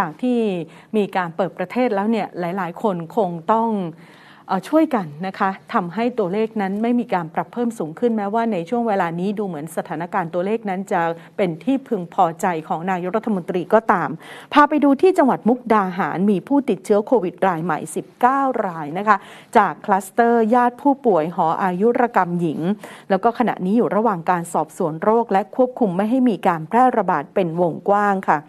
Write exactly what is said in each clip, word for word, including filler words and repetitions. จากที่มีการเปิดประเทศแล้วเนี่ยหลายๆคนคงต้องช่วยกันนะคะทำให้ตัวเลขนั้นไม่มีการปรับเพิ่มสูงขึ้นแม้ว่าในช่วงเวลานี้ดูเหมือนสถานการณ์ตัวเลขนั้นจะเป็นที่พึงพอใจของนายกรัฐมนตรีก็ตามพาไปดูที่จังหวัดมุกดาหารมีผู้ติดเชื้อโควิดรายใหม่สิบเก้ารายนะคะจากคลัสเตอร์ญาติผู้ป่วยหออายุรกรรมหญิงแล้วก็ขณะนี้อยู่ระหว่างการสอบสวนโรคและควบคุมไม่ให้มีการแพร่ระบาดเป็นวงกว้างค่ะ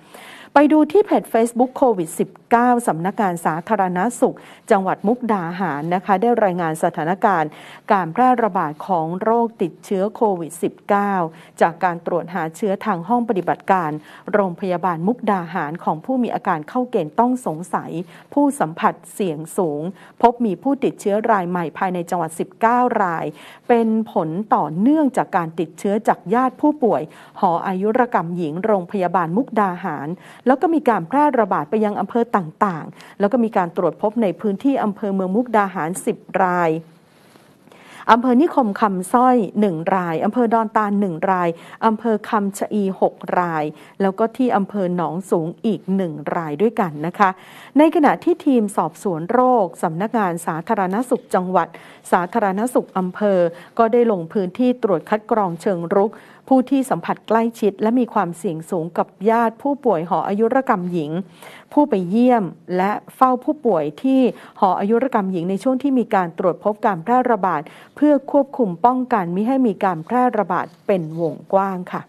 ไปดูที่เพจ Facebook โควิด สิบเก้า สำนักงานสาธารณสุขจังหวัดมุกดาหารนะคะได้รายงานสถานการณ์การแพร่ระบาดของโรคติดเชื้อโควิด สิบเก้า จากการตรวจหาเชื้อทางห้องปฏิบัติการโรงพยาบาลมุกดาหารของผู้มีอาการเข้าเกณฑ์ต้องสงสัยผู้สัมผัสเสี่ยงสูงพบมีผู้ติดเชื้อรายใหม่ภายในจังหวัดสิบเก้ารายเป็นผลต่อเนื่องจากการติดเชื้อจากญาติผู้ป่วยหออายุรกรรมหญิงโรงพยาบาลมุกดาหารแล้วก็มีการแพร่ระบาดไปยังอำเภอต่างๆแล้วก็มีการตรวจพบในพื้นที่อำเภอเมืองมุกดาหารสิบรายอำเภอนิคมคำสร้อยหนึ่งรายอำเภอดอนตาลหนึ่งรายอำเภอคำชะอีหกรายแล้วก็ที่อำเภอหนองสูงอีกหนึ่งรายด้วยกันนะคะในขณะที่ทีมสอบสวนโรคสำนักงานสาธารณสุขจังหวัดสาธารณสุขอำเภอก็ได้ลงพื้นที่ตรวจคัดกรองเชิงรุกผู้ที่สัมผัสใกล้ชิดและมีความเสี่ยงสูงกับญาติผู้ป่วยหออายุรกรรมหญิงผู้ไปเยี่ยมและเฝ้าผู้ป่วยที่หออายุรกรรมหญิงในช่วงที่มีการตรวจพบการแพร่ระบาดเพื่อควบคุมป้องกันไม่ให้มีการแพร่ระบาดเป็นวงกว้างค่ะ